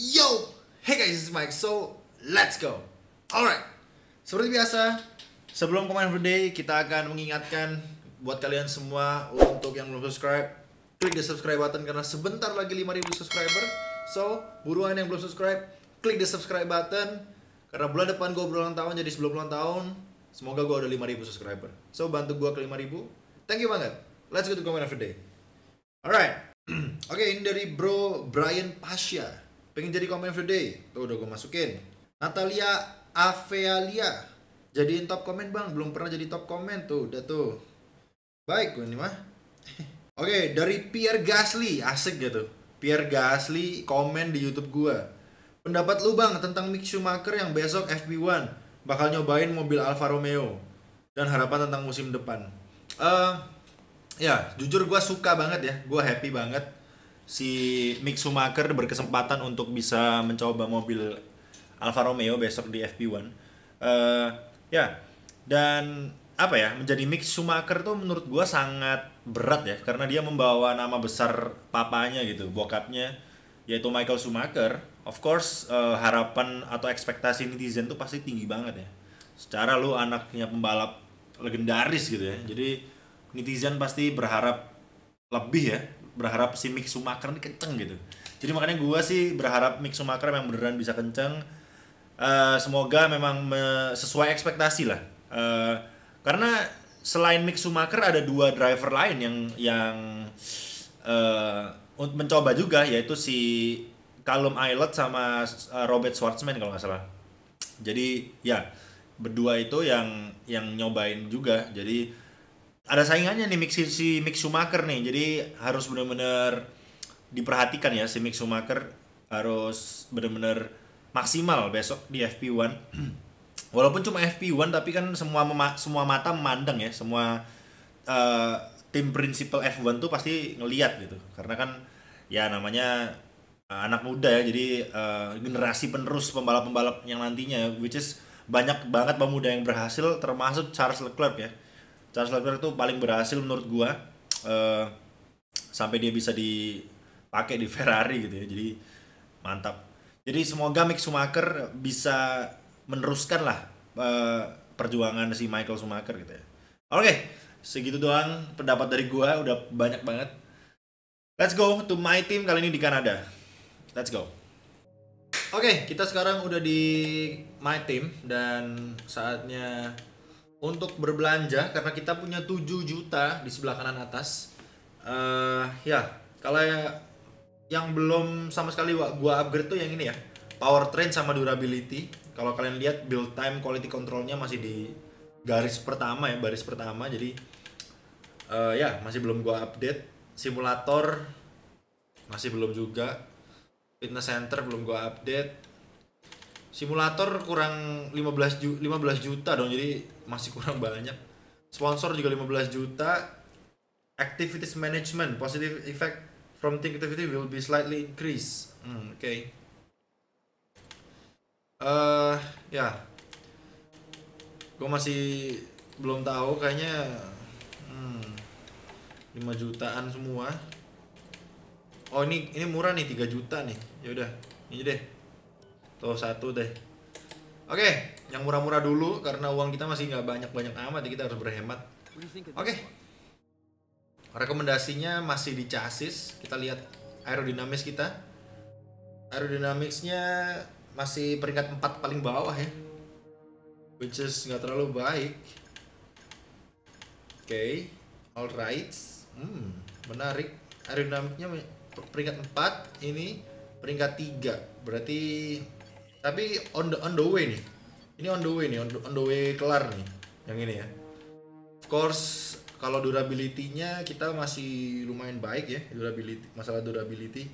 Yo, hey guys, this is Mike, so let's go. Alright, seperti biasa, sebelum komen of the day, kita akan mengingatkan buat kalian semua untuk yang belum subscribe, klik the subscribe button karena sebentar lagi 5000 subscriber. So, buruan yang belum subscribe, klik the subscribe button karena bulan depan gue berulang tahun, jadi sebelum ulang tahun semoga gue udah 5000 subscriber. So, bantu gue ke 5000, thank you banget. Let's go to comment of the day. Alright, oke, ini dari bro Brian Pasha. Pengen jadi comment of the day, tuh udah gue masukin. Natalia Avealia, jadiin top comment bang, belum pernah jadi top comment, tuh udah tuh. Baik gue ini mah. Oke, dari Pierre Gasly, asik gitu. Pierre Gasly komen di YouTube gue. Pendapat lu bang tentang Mick Schumacher yang besok FP1 bakal nyobain mobil Alfa Romeo dan harapan tentang musim depan. Ya, jujur gue suka banget ya, gue happy banget si Mick Schumacher berkesempatan untuk bisa mencoba mobil Alfa Romeo besok di FP1. Dan apa ya, menjadi Mick Schumacher tuh menurut gua sangat berat ya, karena dia membawa nama besar papanya gitu, bokapnya, yaitu Michael Schumacher. Of course, harapan atau ekspektasi netizen tuh pasti tinggi banget ya, secara lu anaknya pembalap legendaris gitu ya. Jadi netizen pasti berharap lebih ya, berharap si Mick Schumacher ini kenceng gitu. Jadi makanya gue sih berharap Mick Schumacher memang beneran bisa kenceng. Semoga memang sesuai ekspektasi lah. Karena selain Mick Schumacher ada dua driver lain yang mencoba juga, yaitu si Callum Ilott sama Robert Schwartzman kalau nggak salah. Jadi ya berdua itu yang nyobain juga. Jadi ada saingannya nih si Mick Schumacher nih, jadi harus bener-bener diperhatikan ya. Si Mick Schumacher harus bener-bener maksimal besok di FP1. Walaupun cuma FP1 tapi kan semua mata memandang ya, semua tim principal F1 tuh pasti ngeliat gitu. Karena kan ya namanya anak muda ya, jadi generasi penerus pembalap-pembalap yang nantinya, which is banyak banget pemuda yang berhasil, termasuk Charles Leclerc ya. Charles Leclerc itu paling berhasil menurut gua, sampai dia bisa dipakai di Ferrari gitu ya. Jadi mantap. Jadi semoga Mick Schumacher bisa meneruskan lah perjuangan si Michael Schumacher gitu ya. Oke, segitu doang pendapat dari gua, udah banyak banget. Let's go to my team kali ini di Kanada. Let's go. Oke, kita sekarang udah di my team dan saatnya untuk berbelanja karena kita punya 7 juta di sebelah kanan atas. Ya, kalau yang belum sama sekali gua upgrade tuh yang ini ya, powertrain sama durability. Kalau kalian lihat build time, quality controlnya masih di garis pertama ya, baris pertama. Jadi ya masih belum gua update. Simulator masih belum juga. Fitness center belum gua update. Simulator kurang 15 juta dong, jadi masih kurang banyak. Sponsor juga 15 juta. Activities management, positive effect from activity will be slightly increase. Oke. Ya, gue masih belum tahu kayaknya. 5 jutaan semua. Oh ini murah nih, 3 juta nih. Ya udah, ini deh. Tuh satu deh. Oke, yang murah-murah dulu karena uang kita masih nggak banyak-banyak amat, kita harus berhemat. Oke. Rekomendasinya masih di chassis. Kita lihat aerodinamis kita. Aerodinamisnya masih peringkat 4 paling bawah ya, which is nggak terlalu baik. Oke, alright. Menarik. Aerodinamiknya peringkat 4, ini peringkat 3. Berarti tapi on the way nih. Ini on the way nih, on the way kelar nih. Yang ini ya. Of course, kalau durability-nya kita masih lumayan baik ya, durability. Masalah durability.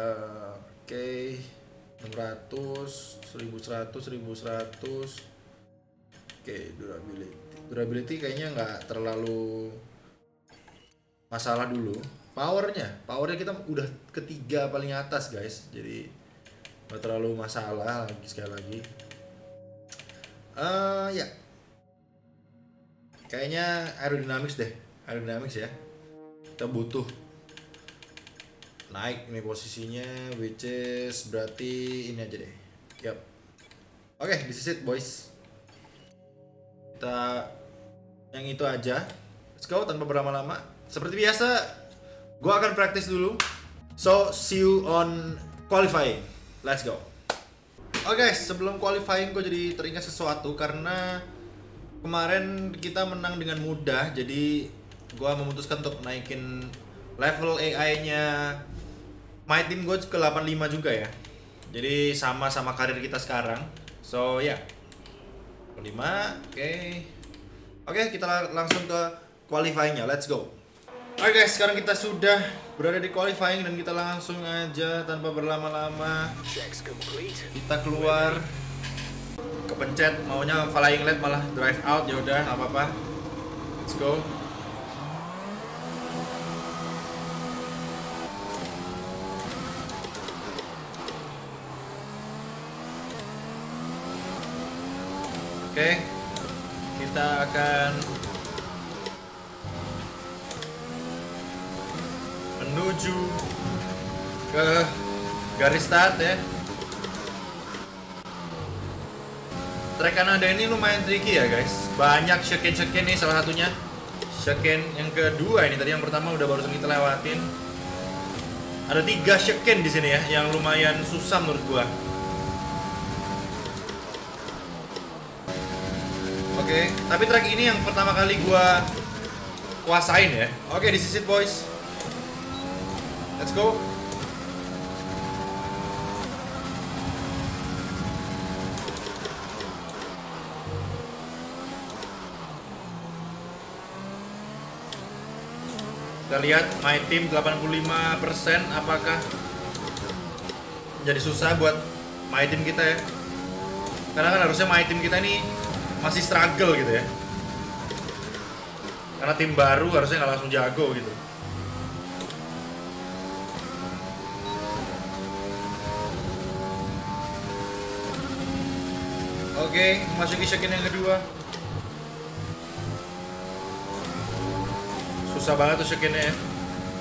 Oke. 600, 1100, 1100. Oke, durability. Durability kayaknya nggak terlalu masalah dulu. Powernya kita udah ketiga paling atas guys, jadi nggak terlalu masalah lagi. Sekali lagi, ya kayaknya aerodinamics deh, aerodinamics ya kita butuh. naik ini posisinya, which is berarti ini aja deh. Yap. Oke, this is it boys. Kita yang itu aja. Let's go tanpa berlama-lama. Seperti biasa, gue akan praktis dulu. So, see you on qualifying. Let's go. Oke, sebelum qualifying gue jadi teringat sesuatu karena kemarin kita menang dengan mudah. Jadi gue memutuskan untuk naikin level AI-nya my team gue ke 85 juga ya. Jadi sama-sama karir kita sekarang. So ya, 85. Oke, kita langsung ke qualifying-nya. Let's go. Oke guys, sekarang kita sudah berada di qualifying dan kita langsung aja tanpa berlama-lama kita keluar. Kepencet maunya flying late malah drive out, ya udah nggak apa-apa. Let's go. Oke, kita akan menuju ke garis start ya. Track Kanada ini lumayan tricky ya guys, banyak chicane nih, salah satunya chicane yang kedua ini. Tadi yang pertama udah barusan kita lewatin. Ada 3 chicane di sini ya, yang lumayan susah menurut gua. Oke, tapi track ini yang pertama kali gua kuasain ya. Oke, this is it boys. Let's go. Kita lihat my team 85%, apakah jadi susah buat my team kita ya. Karena kan harusnya my team kita ini masih struggle gitu ya, karena tim baru harusnya nggak langsung jago gitu. Oke, masukin chicane yang kedua. Susah banget tuh chicane ya,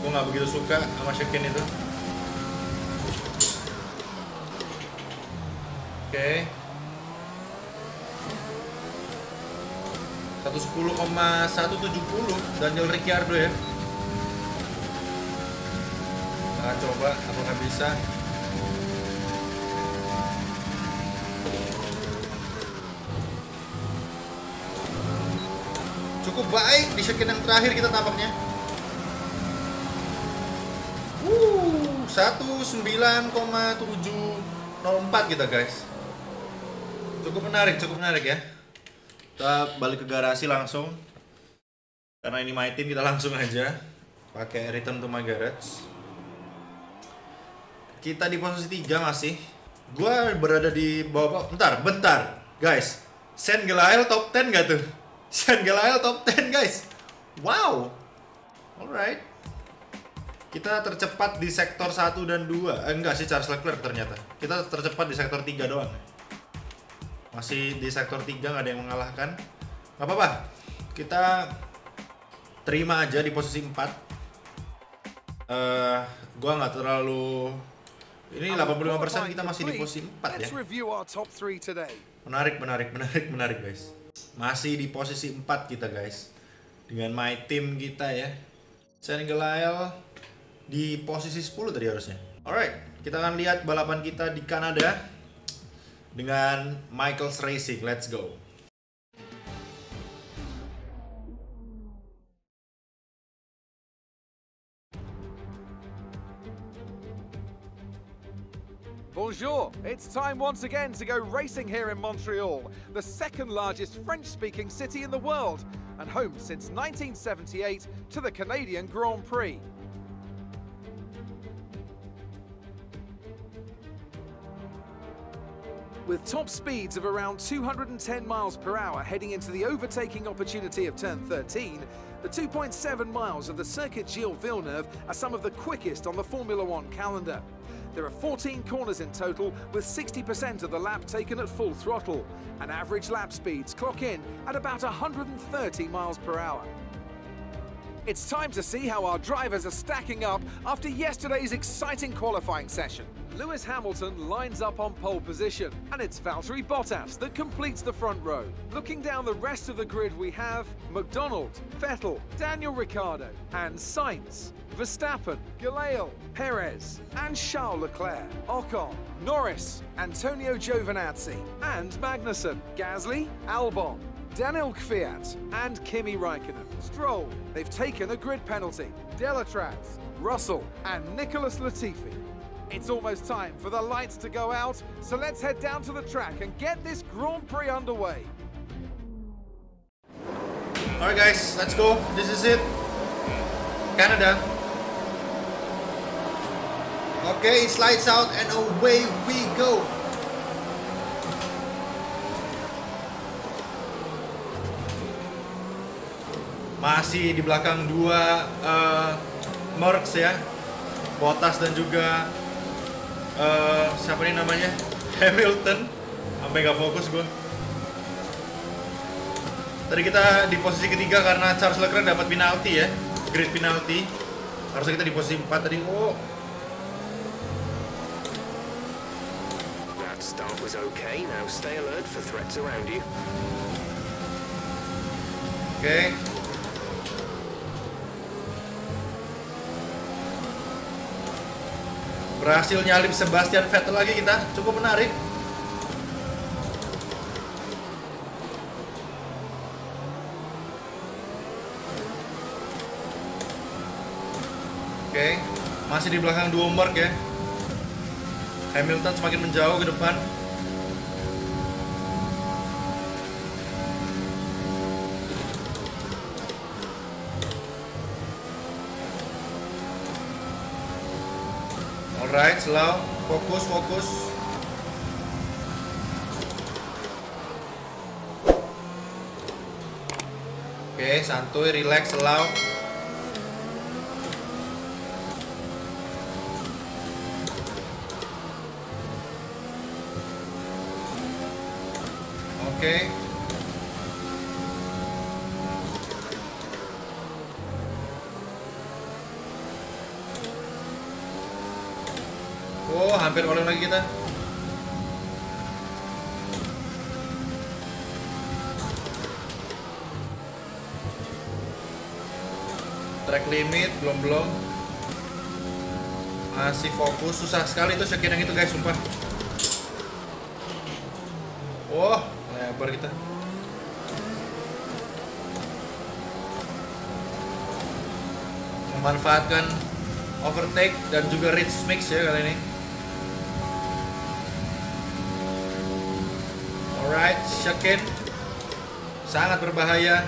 gue nggak begitu suka sama chicane itu. Oke, 110,170 Daniel Ricciardo ya. Nah, coba apakah bisa. Cukup baik di chicane yang terakhir kita tampaknya. 19,704 kita guys. Cukup menarik ya. Kita balik ke garasi langsung karena ini my team, kita langsung aja pakai return to my garage. Kita di posisi 3 masih. Gua berada di bawah. Bentar guys, Saint Gelael top 10 gak tuh? Saint Gelael top 10 guys. Wow. Alright, kita tercepat di sektor 1 dan 2. Enggak sih, Charles Leclerc ternyata. Kita tercepat di sektor 3 doang. Masih di sektor 3, nggak ada yang mengalahkan. Nggak apa-apa, kita terima aja di posisi 4. Gua nggak terlalu... Ini 85% kita masih di posisi 4 ya. Menarik guys. Masih di posisi 4 kita guys, dengan my team kita ya. Saint Gelael di posisi 10 tadi harusnya. Alright, kita akan lihat balapan kita di Kanada dengan Michael's Racing. Let's go. Bonjour, it's time once again to go racing here in Montreal, the second largest French-speaking city in the world and home since 1978 to the Canadian Grand Prix. With top speeds of around 210 miles per hour heading into the overtaking opportunity of turn 13, the 2.7 miles of the Circuit Gilles Villeneuve are some of the quickest on the Formula One calendar. There are 14 corners in total, with 60% of the lap taken at full throttle, and average lap speeds clock in at about 130 miles per hour. It's time to see how our drivers are stacking up after yesterday's exciting qualifying session. Lewis Hamilton lines up on pole position, and it's Valtteri Bottas that completes the front row. Looking down the rest of the grid, we have McDonald, Vettel, Daniel Ricciardo, and Sainz, Verstappen, Gilles, Perez, and Charles Leclerc, Ocon, Norris, Antonio Giovinazzi, and Magnussen, Gasly, Albon, Daniil Kvyat, and Kimi Raikkonen. Stroll, they've taken a grid penalty. Delatraz, Russell, and Nicholas Latifi. It's almost time for the lights to go out, so let's head down to the track and get this Grand Prix underway. Alright guys, let's go. This is it. Canada. Okay, it's lights out and away we go. Masih di belakang dua Mercs ya, Bottas dan juga siapa ini namanya, Hamilton. Sampai gak fokus gue. Tadi kita di posisi ketiga karena Charles Leclerc dapat penalti ya, grid penalti. Harusnya kita di posisi 4 tadi. Oh, that start was okay. Now stay alert for threats around you. Oke. Berhasil nyalip Sebastian Vettel lagi kita, cukup menarik. Oke, masih di belakang duo Merc ya. Hamilton semakin menjauh ke depan. Alright, slow, fokus, fokus. Oke, santuy, relax, slow. Oke. Oh, hampir oleng lagi kita. Track limit belum. Masih fokus, susah sekali itu sekiranya itu guys, sumpah. Oh, lebar kita. Memanfaatkan overtake dan juga reach mix ya kali ini. Alright, Shakin sangat berbahaya.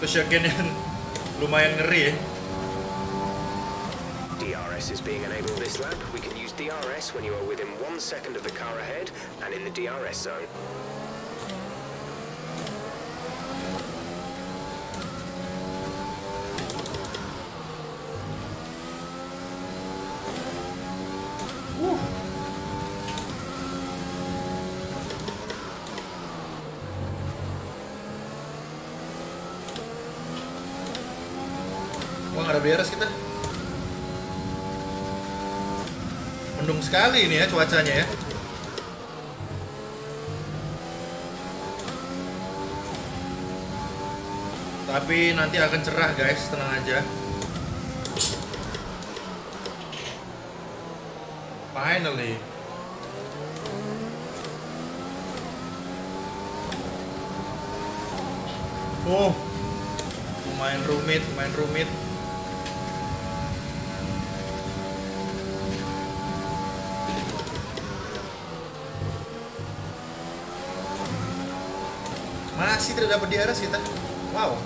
Itu Shakin yang lumayan ngeri ya. DRS is being enabled this lap. We can use DRS when you are within 1 second of the car ahead and in the DRS zone. Beres kita. Mendung sekali ini ya cuacanya ya. Tapi nanti akan cerah guys, tenang aja. Finally. Oh. Lumayan rumit, main rumit. Masih tidak dapat DRS kita. Wow.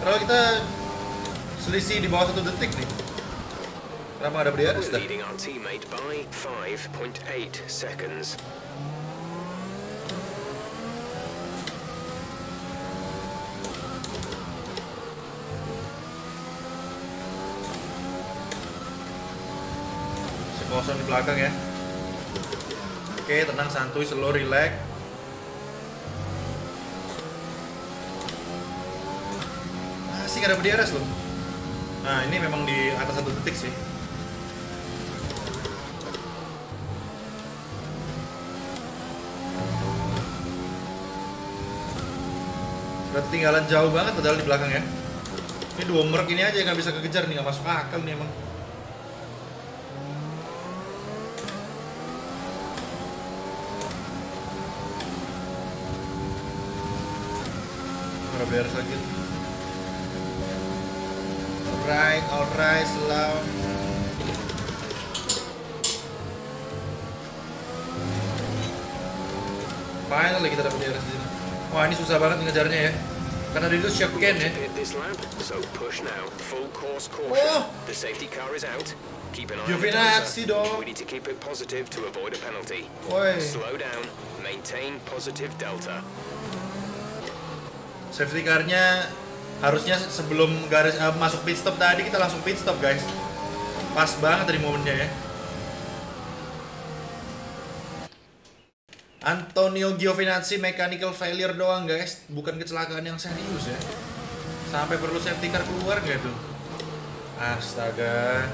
Kalau kita selisih di bawah 1 detik nih. Kenapa ada DRS dah? Sekosong di belakang ya. Oke, tenang, santuy, slow, relax. sih, nggak dapet DRS loh. Nah ini memang di atas 1 detik sih. Ketinggalan jauh banget padahal di belakang ya. Ini dua merk ini aja yang nggak bisa kekejar nih, nggak masuk akal nih emang. Nggak beres lagi. Alright, alright, selamat. Finally kita dapat DRS disini. Wah ini susah banget ngejarnya ya. Karena dia itu chicane ya. Oh! Giovinazzi dong. Woi. Safety car-nya harusnya sebelum garis masuk pit stop tadi kita langsung pit stop guys. Pas banget dari momennya ya. Antonio Giovinazzi mechanical failure doang guys, bukan kecelakaan yang serius ya. Sampai perlu safety car keluar nggak tuh? Astaga.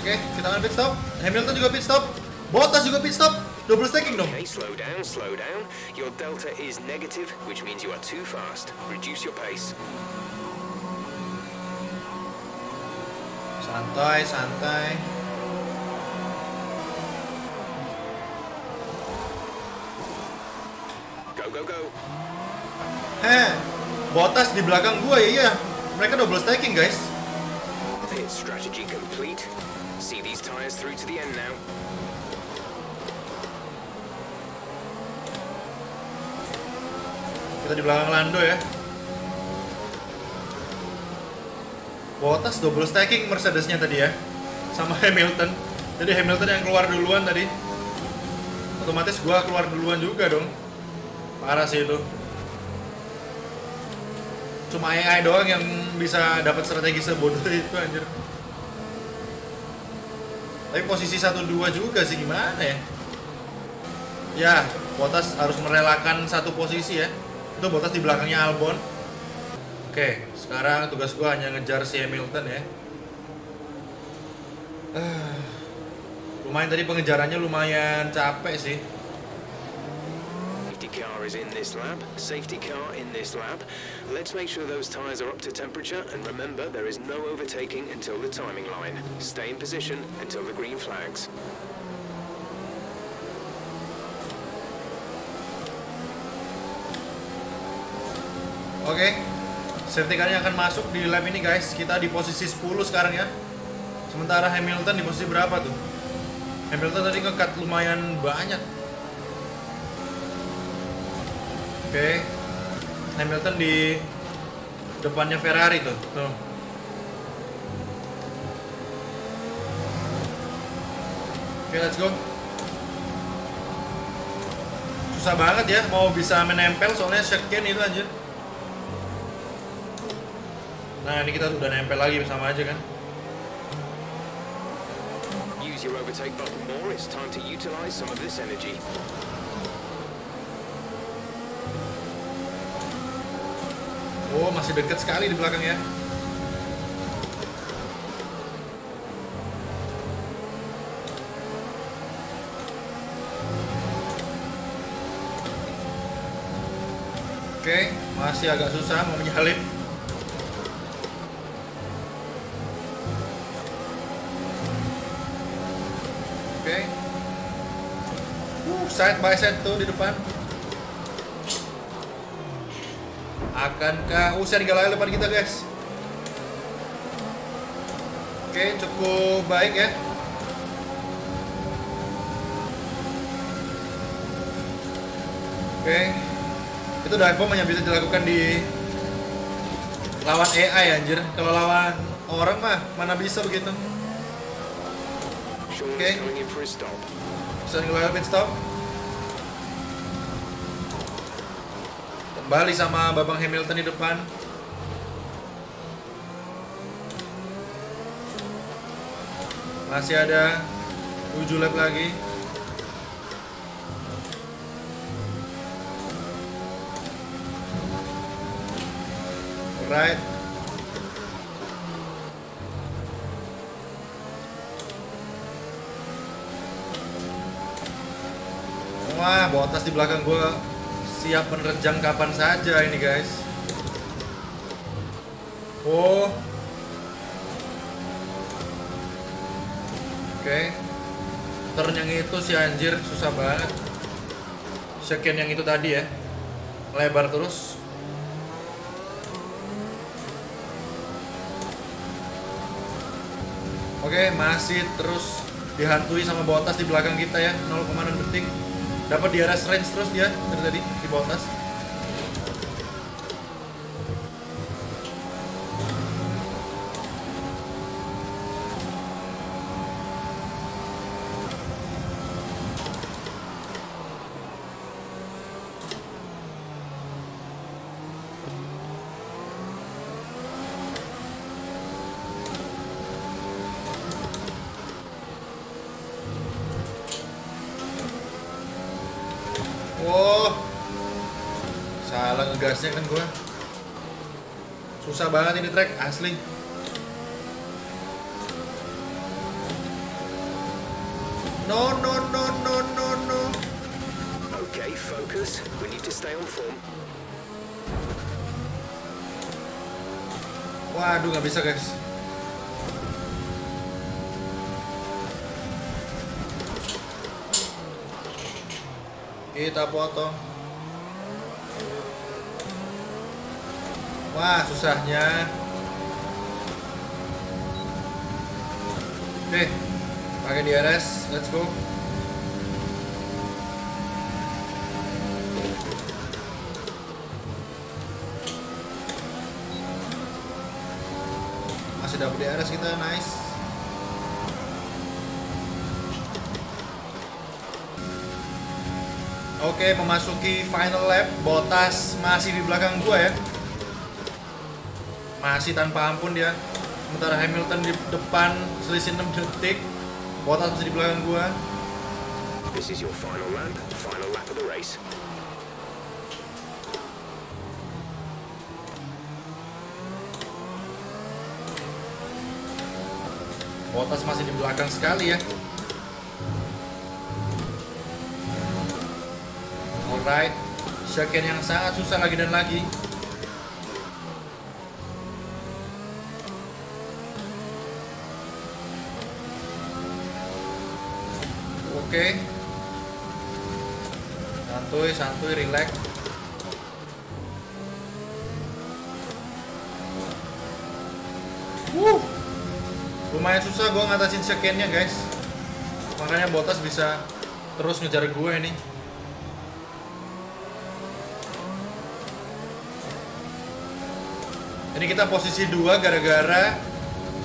Oke, kita akan pit stop. Hamilton juga pit stop. Bottas juga pit stop. Double stacking dong. Okay, slow down, slow down. Your delta is negative, which means you are too fast. Reduce your pace. Santai, santai. Go, go. Eh, Bottas di belakang gua ya, iya. Mereka double stacking, guys. Strategy complete. See these tires through to the end now. Kita di belakang Lando ya. Bottas double stacking Mercedes-nya tadi ya. Sama Hamilton. Jadi Hamilton yang keluar duluan tadi. Otomatis gua keluar duluan juga dong. Parah sih itu. Cuma AI doang yang bisa dapat strategi sebodoh itu anjir. Tapi posisi 1-2 juga sih gimana ya? Ya, Bottas harus merelakan satu posisi ya. Itu Bottas di belakangnya Albon. Oke, sekarang tugas gua hanya ngejar si Hamilton ya. Lumayan tadi pengejarannya lumayan capek sih. Car is in this lap, safety car in this lap. Let's make sure those tires are up to temperature and remember there is no overtaking until the timing line. Stay in position until the green flags. Oke, safety car-nya akan masuk di lap ini guys. Kita di posisi 10 sekarang ya. Sementara Hamilton di posisi berapa tuh? Hamilton tadi nge-cut lumayan banyak. Oke, Hamilton di depannya Ferrari tuh, tuh. Oke, let's go. Susah banget ya, mau bisa menempel soalnya chicane itu anjir. Nah, ini kita udah nempel lagi sama aja kan. Use your overtake button more, it's time to utilize some of this energy. Oh, masih dekat sekali di belakang ya. Oke, masih agak susah mau menyalip. Oke. Side by side tuh di depan. Akankah usai tiga layar depan kita guys? Oke, cukup baik ya. Oke, itu dive bomb yang bisa dilakukan di lawan AI anjir. Kalau lawan orang mah mana bisa begitu. Oke, usai tiga layar pit stop. Balik sama Babang Hamilton di depan. Masih ada 7 lap lagi. right. Wah, Bottas di belakang gue siap menerjang kapan saja ini, guys. Oh. Oke. Turn yang itu si anjir susah banget. Second yang itu tadi ya. Lebar terus. Oke, masih terus dihantui sama Bottas di belakang kita ya. 0,6 detik. Dapat DRS range terus dia dari tadi si Bottas. Gasnya kan gua susah banget ini track asli. No. Okay, focus. We need to stay on form. Waduh, nggak bisa guys. Kita potong. Wah, susahnya. Oke, pakai DRS, let's go. Masih dapat DRS kita, nice. Oke, memasuki final lap, Bottas masih di belakang gua ya. Masih tanpa ampun dia. Sementara Hamilton di depan selisih 6 detik. Bottas masih di belakang gua. This is your final lap of the race. Bottas masih di belakang sekali ya. Alright. Second yang sangat susah lagi dan lagi. Oke, santuy, relax. Lumayan susah gue ngatasin sekennya guys. Makanya Bottas bisa terus ngejar gue ini. Ini kita posisi 2 gara-gara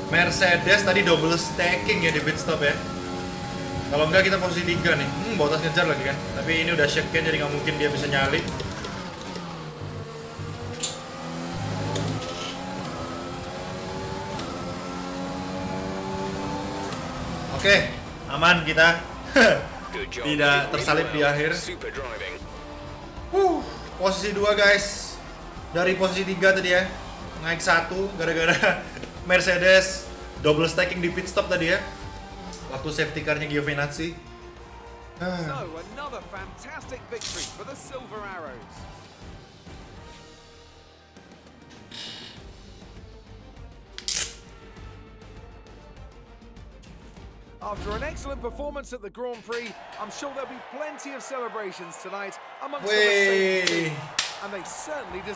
Mercedes tadi double stacking ya di pit stop ya. Kalau enggak kita posisi 3 nih. Bottas ngejar lagi kan. Tapi ini udah shaken jadi nggak mungkin dia bisa nyalip. Oke, aman kita. Tidak tersalip di akhir. Posisi 2 guys. Dari posisi 3 tadi ya. Naik 1 gara-gara Mercedes double stacking di pit stop tadi ya. Waktu safety car-nya Giovinazzi. Wey.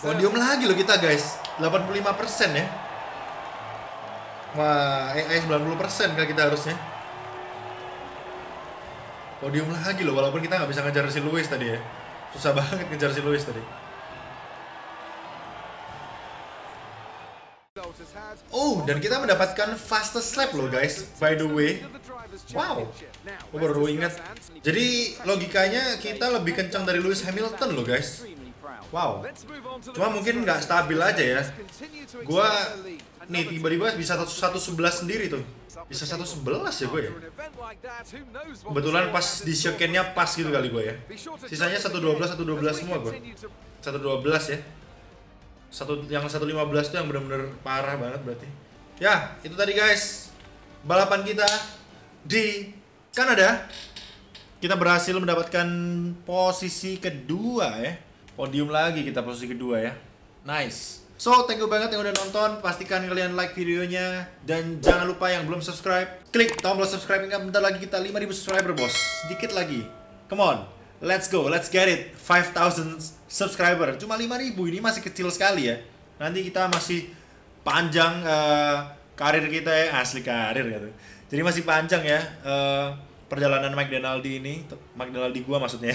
Podium lagi loh kita guys, 85% ya. Wah, EI 90% kan kita harusnya. Podium lagi loh, walaupun kita nggak bisa ngejar si Lewis tadi ya. Susah banget ngejar si Lewis tadi. Oh, dan kita mendapatkan fastest lap loh guys, by the way. Wow, gue baru ingat. Jadi logikanya kita lebih kencang dari Lewis Hamilton loh guys. Wow, cuma mungkin nggak stabil aja ya. Gue nih tiba-tiba bisa 111 sendiri tuh. Bisa 111 ya gue ya. Kebetulan pas di shock-nya pas gitu kali gue ya. Sisanya 112 semua gue. 112 ya. yang 1.15 itu yang bener-bener parah banget berarti. Ya, itu tadi guys balapan kita di Kanada. Kita berhasil mendapatkan posisi kedua ya. Podium lagi kita posisi kedua ya. Nice. So, thank you banget yang udah nonton. Pastikan kalian like videonya. Dan jangan lupa yang belum subscribe, klik tombol subscribe. Bentar lagi kita 5.000 subscriber bos. Sedikit lagi. Come on, let's go, let's get it. 5.000 subscriber. Cuma 5.000, ini masih kecil sekali ya. Nanti kita masih panjang karir kita ya. Asli karir gitu. Jadi masih panjang ya perjalanan McDonaldi ini, McDonaldi gua maksudnya.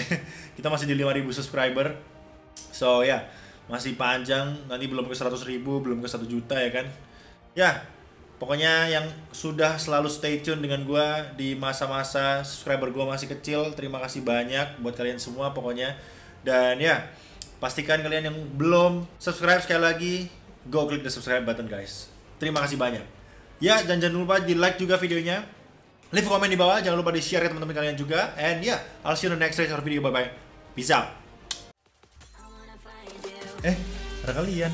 Kita masih di 5.000 subscriber. So ya, masih panjang. Nanti belum ke 100.000, belum ke 1 juta ya kan. Ya, pokoknya yang sudah selalu stay tune dengan gua di masa-masa subscriber gua masih kecil. Terima kasih banyak buat kalian semua pokoknya. Dan ya, pastikan kalian yang belum subscribe sekali lagi, go click the subscribe button guys. Terima kasih banyak. Ya, dan jangan lupa di like juga videonya. Leave comment di bawah, jangan lupa di-share ke teman-teman kalian juga. And yeah, I'll see you in the next race or video. Bye-bye. Peace out. Ada kalian.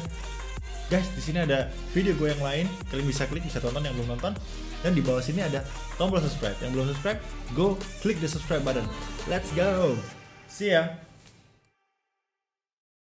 Guys, di sini ada video gue yang lain. Kalian bisa klik, bisa tonton yang belum nonton. Dan di bawah sini ada tombol subscribe. Yang belum subscribe, go click the subscribe button. Let's go. See ya.